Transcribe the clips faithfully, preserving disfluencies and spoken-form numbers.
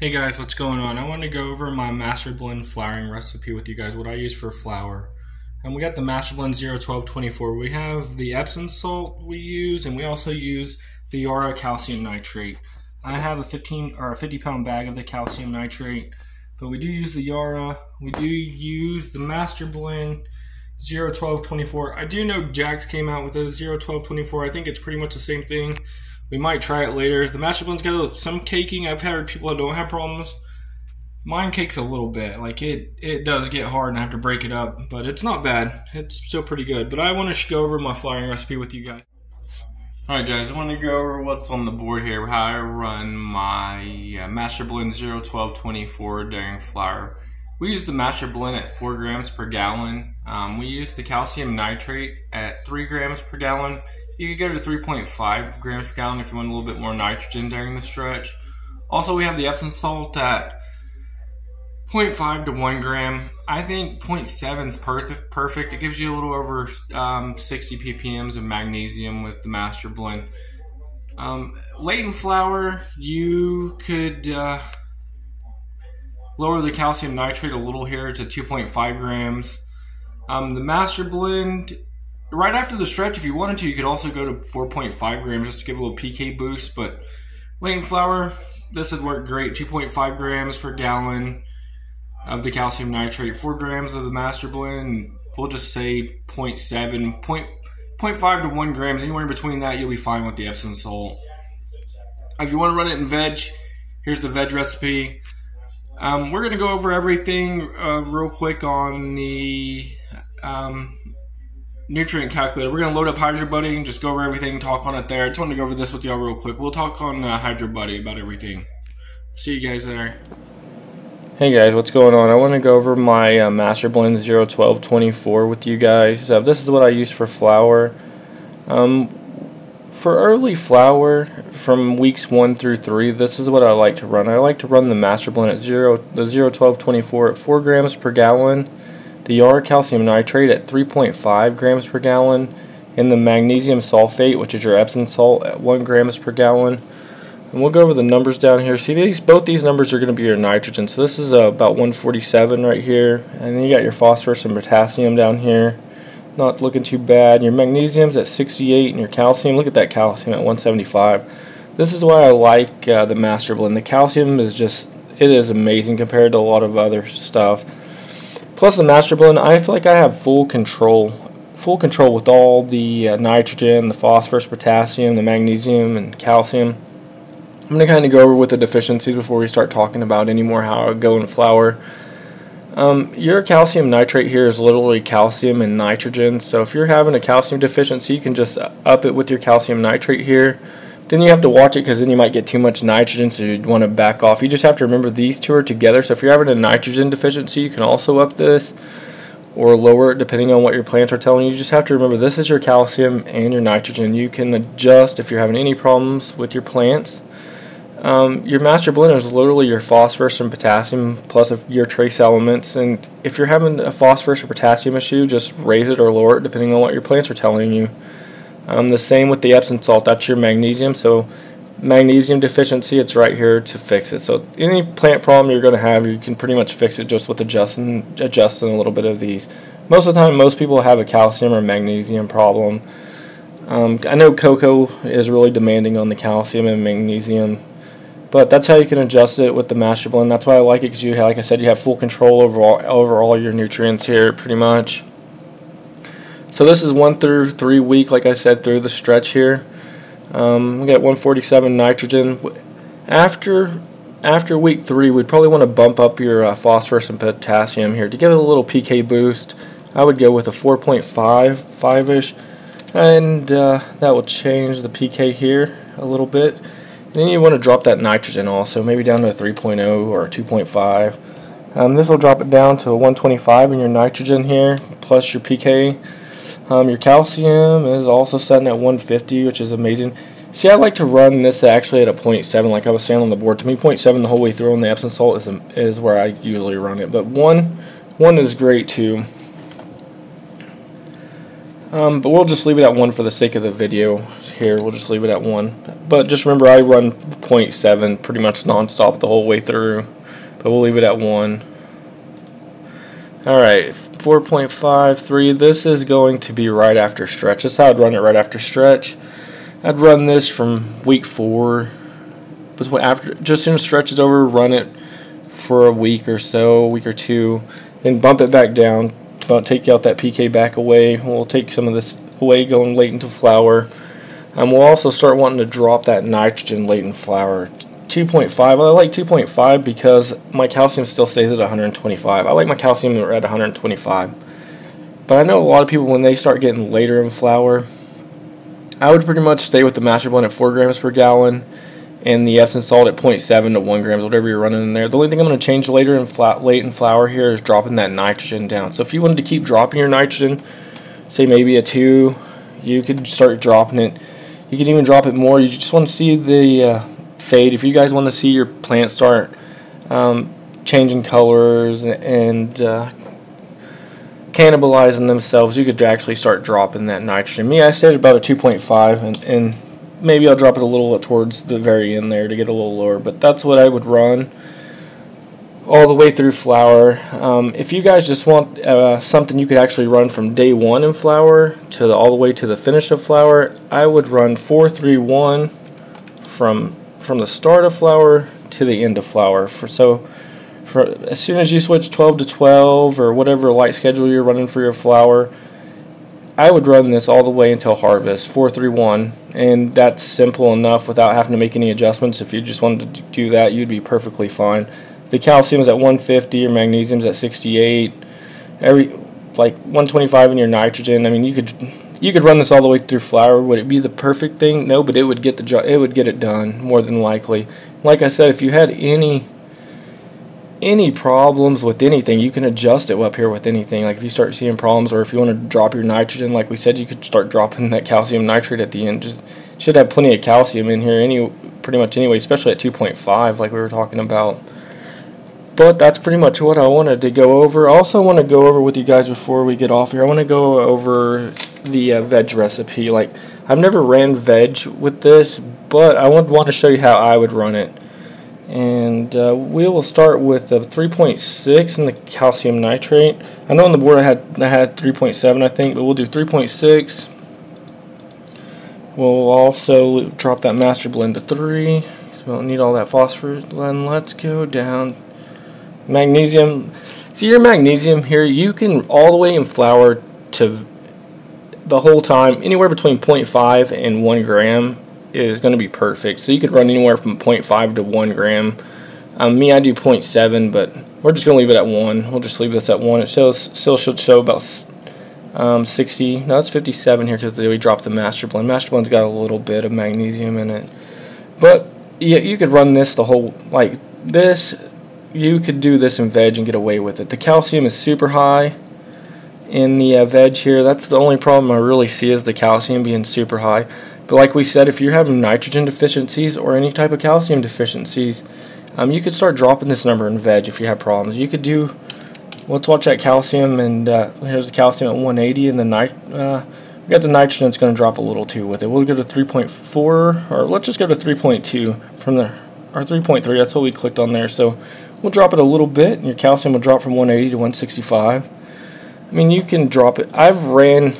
Hey guys, what's going on? I want to go over my Masterblend flouring recipe with you guys, what I use for flour. And we got the Masterblend zero twelve twenty-four. We have the Epsom salt we use, and we also use the Yara calcium nitrate. I have a fifteen or a fifty pound bag of the calcium nitrate, but we do use the Yara. We do use the Masterblend zero twelve twenty-four. I do know Jack's came out with a zero twelve twenty-four. I think it's pretty much the same thing. We might try it later. The Masterblend's got some caking. I've had people that don't have problems. Mine cakes a little bit. Like it, it does get hard and I have to break it up, but it's not bad. It's still pretty good. But I want to go over my flouring recipe with you guys. Alright guys, I want to go over what's on the board here, how I run my uh, Masterblend zero twelve twenty-four during flour. We use the Masterblend at four grams per gallon. Um, we use the calcium nitrate at three grams per gallon. You could go to three point five grams per gallon if you want a little bit more nitrogen during the stretch. Also, we have the Epsom salt at zero point five to one gram. I think zero point seven is perfect. It gives you a little over um, sixty p p m of magnesium with the Masterblend. Um, late in flour, you could uh, lower the calcium nitrate a little here to two point five grams. Um, the Masterblend, right after the stretch, if you wanted to, you could also go to four point five grams just to give a little pK boost, but late in flour, this would work great. two point five grams per gallon of the calcium nitrate, four grams of the Masterblend, we'll just say zero point seven, zero point five to one grams, anywhere in between that, you'll be fine with the Epsom salt. If you want to run it in veg, here's the veg recipe. Um, we're going to go over everything uh, real quick on the Um, nutrient calculator. We're going to load up Hydro Buddy and just go over everything and talk on it there. I just wanted to go over this with y'all real quick. We'll talk on uh, Hydro Buddy about everything. See you guys there. Hey guys, what's going on? I want to go over my uh, Masterblend zero twelve twenty-four with you guys. So this is what I use for flour. Um, for early flour from weeks one through three, this is what I like to run. I like to run the Masterblend at zero, the zero twelve twenty-four at four grams per gallon. The Yara calcium nitrate at three point five grams per gallon, and the magnesium sulfate, which is your Epsom salt, at one grams per gallon. And we'll go over the numbers down here. See, these both these numbers are going to be your nitrogen. So this is uh, about one forty-seven right here, and then you got your phosphorus and potassium down here. Not looking too bad. Your magnesium's at sixty-eight, and your calcium, look at that calcium at one seventy-five. This is why I like uh, the Masterblend. The calcium is just, it is amazing compared to a lot of other stuff. Plus the Masterblend, I feel like I have full control, full control with all the uh, nitrogen, the phosphorus, potassium, the magnesium, and calcium. I'm going to kind of go over with the deficiencies before we start talking about any more how I go in flour. Um, your calcium nitrate here is literally calcium and nitrogen, so if you're having a calcium deficiency, you can just up it with your calcium nitrate here. Then you have to watch it because then you might get too much nitrogen, so you'd want to back off. You just have to remember these two are together, so if you're having a nitrogen deficiency, you can also up this or lower it depending on what your plants are telling you. You just have to remember this is your calcium and your nitrogen. You can adjust if you're having any problems with your plants. Um, your Masterblend is literally your phosphorus and potassium plus your trace elements, and if you're having a phosphorus or potassium issue, just raise it or lower it depending on what your plants are telling you. Um, the same with the Epsom salt, that's your magnesium, so magnesium deficiency, it's right here to fix it. So any plant problem you're going to have, you can pretty much fix it just with adjusting, adjusting a little bit of these. Most of the time, most people have a calcium or magnesium problem. Um, I know cocoa is really demanding on the calcium and magnesium, but that's how you can adjust it with the Masterblend. That's why I like it because, you, like I said, you have full control over all, over all your nutrients here pretty much. So this is one through three week, like I said, through the stretch here. Um, we got one forty-seven nitrogen. After after week three, we'd probably want to bump up your uh, phosphorus and potassium here to give it a little pK boost. I would go with a four point five, five-ish, and uh, that will change the pK here a little bit. And then you want to drop that nitrogen also, maybe down to a three point oh or a two point five. Um, this will drop it down to a one twenty-five in your nitrogen here, plus your pK. Um, your calcium is also setting at one fifty, which is amazing. See, I like to run this actually at a zero point seven, like I was saying on the board. To me, zero point seven the whole way through on the Epsom salt is, um, is where I usually run it. But one, one is great, too. Um, but we'll just leave it at one for the sake of the video here. We'll just leave it at one. But just remember, I run zero point seven pretty much non-stop the whole way through. But we'll leave it at one. Alright, four point five three. This is going to be right after stretch. That's how I'd run it right after stretch. I'd run this from week four. After, just as soon as stretch is over, run it for a week or so, week or two. Then bump it back down. I'll take out that P K back away. We'll take some of this away going late into flour. Um, we'll also start wanting to drop that nitrogen late in flour. two point five. I like two point five because my calcium still stays at one hundred twenty-five. I like my calcium at one hundred twenty-five. But I know a lot of people, when they start getting later in flour, I would pretty much stay with the Masterblend at four grams per gallon and the Epsom salt at zero point seven to one grams, whatever you're running in there. The only thing I'm going to change later in flat, late in flour here is dropping that nitrogen down. So if you wanted to keep dropping your nitrogen, say maybe a two, you could start dropping it. You can even drop it more. You just want to see the uh, fade. If you guys want to see your plant start um, changing colors and uh, cannibalizing themselves, you could actually start dropping that nitrogen. Me, I said about a two point five, and, and maybe I'll drop it a little towards the very end there to get a little lower, but that's what I would run all the way through flour. Um, if you guys just want uh, something you could actually run from day one in flour to the, all the way to the finish of flour, I would run four three one from from the start of flour to the end of flour. For, so for, as soon as you switch twelve to twelve or whatever light schedule you're running for your flour, I would run this all the way until harvest, four three one, and that's simple enough without having to make any adjustments. If you just wanted to do that, you'd be perfectly fine. The calcium is at one fifty, your magnesium is at sixty-eight, every like one twenty-five in your nitrogen. I mean, you could you could run this all the way through flour. Would it be the perfect thing? No, but it would get the jo it would get it done more than likely. Like I said, if you had any any problems with anything, you can adjust it up here with anything. Like if you start seeing problems, or if you want to drop your nitrogen, like we said, you could start dropping that calcium nitrate at the end. Just should have plenty of calcium in here any pretty much anyway, especially at two point five like we were talking about. But that's pretty much what I wanted to go over. I also want to go over with you guys before we get off here, I want to go over the uh, veg recipe. Like, I've never ran veg with this, but I would want to show you how I would run it. And uh, we will start with the three point six and the calcium nitrate. I know on the board I had I had three point seven, I think, but we'll do three point six. We'll also drop that master blend to three, so we don't need all that phosphorus. Then let's go down magnesium. See your magnesium here. You can all the way in flour to the whole time, anywhere between zero point five and one gram. Is going to be perfect. So you could run anywhere from zero point five to one gram. Um, me, I do zero point seven, but we're just going to leave it at one. We'll just leave this at one. It shows, still should show about um, sixty. No, it's fifty-seven here because we dropped the master blend. Master blend's got a little bit of magnesium in it. But yeah, you could run this the whole, like this, you could do this in veg and get away with it. The calcium is super high in the uh, veg here. That's the only problem I really see, is the calcium being super high. But like we said, if you're having nitrogen deficiencies or any type of calcium deficiencies, um, you could start dropping this number in veg if you have problems. You could do, let's watch that calcium, and uh, here's the calcium at one eighty, and the nit uh, we got the nitrogen that's going to drop a little too with it. We'll go to three point four, or let's just go to three point two from the, or three point three, that's what we clicked on there. So we'll drop it a little bit, and your calcium will drop from one eighty to one sixty-five. I mean, you can drop it. I've ran...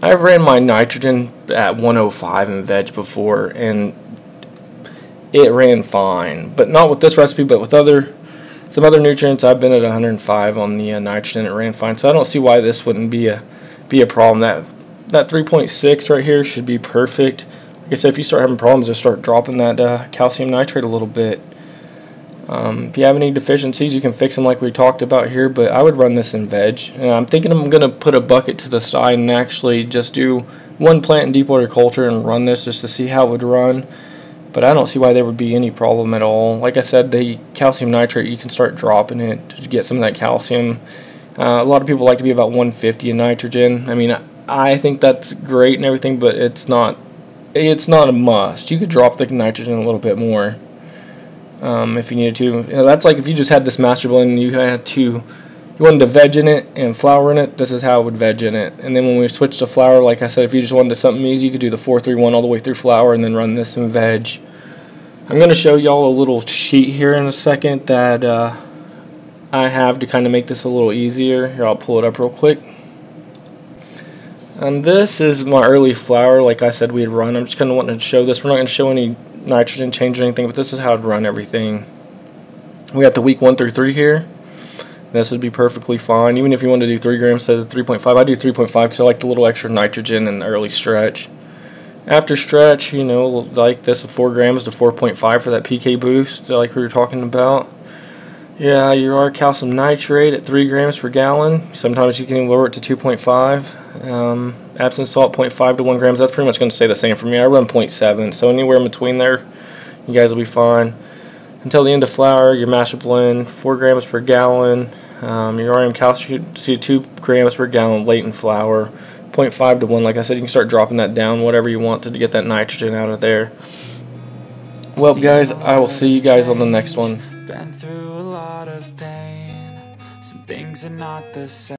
I ran my nitrogen at one oh five in veg before, and it ran fine. But not with this recipe, but with other some other nutrients. I've been at one hundred five on the uh, nitrogen, it ran fine. So I don't see why this wouldn't be a be a problem. That that three point six right here should be perfect. Like I said, if you start having problems, just start dropping that uh, calcium nitrate a little bit. Um, if you have any deficiencies, you can fix them like we talked about here, but I would run this in veg. And I'm thinking I'm going to put a bucket to the side and actually just do one plant in deep water culture and run this just to see how it would run. But I don't see why there would be any problem at all. Like I said, the calcium nitrate, you can start dropping it to get some of that calcium. Uh, a lot of people like to be about one fifty in nitrogen. I mean, I think that's great and everything, but it's not, it's not a must. You could drop the nitrogen a little bit more. Um, if you needed to. You know, that's like if you just had this master blend and you had two you wanted to veg in it and flour in it, this is how I would veg in it. And then when we switch to flour, like I said, if you just wanted something easy, you could do the four three one all the way through flour and then run this in veg. I'm going to show y'all a little sheet here in a second that uh, I have to kind of make this a little easier. Here, I'll pull it up real quick. And this is my early flour, like I said, we'd run. I'm just kind of wanting to show this. We're not going to show any nitrogen change or anything, but this is how I'd run everything. We got the week one through three here. This would be perfectly fine, even if you want to do three grams instead of three point five. I do three point five because I like the little extra nitrogen in the early stretch. After stretch, you know, like this, four grams to four point five for that P K boost, like we were talking about. Yeah, Yara calcium nitrate at three grams per gallon. Sometimes you can lower it to two point five. Um, Epsom salt zero point five to one grams. That's pretty much going to stay the same for me. I run zero point seven, so anywhere in between there, you guys will be fine. Until the end of flour, your Masterblend four grams per gallon. Um, your R M calcium two grams per gallon late in flour. zero point five to one. Like I said, you can start dropping that down, whatever you want to, to get that nitrogen out of there. Well, guys, I will see you guys on the next one. Been through a lot of pain, some things are not the same.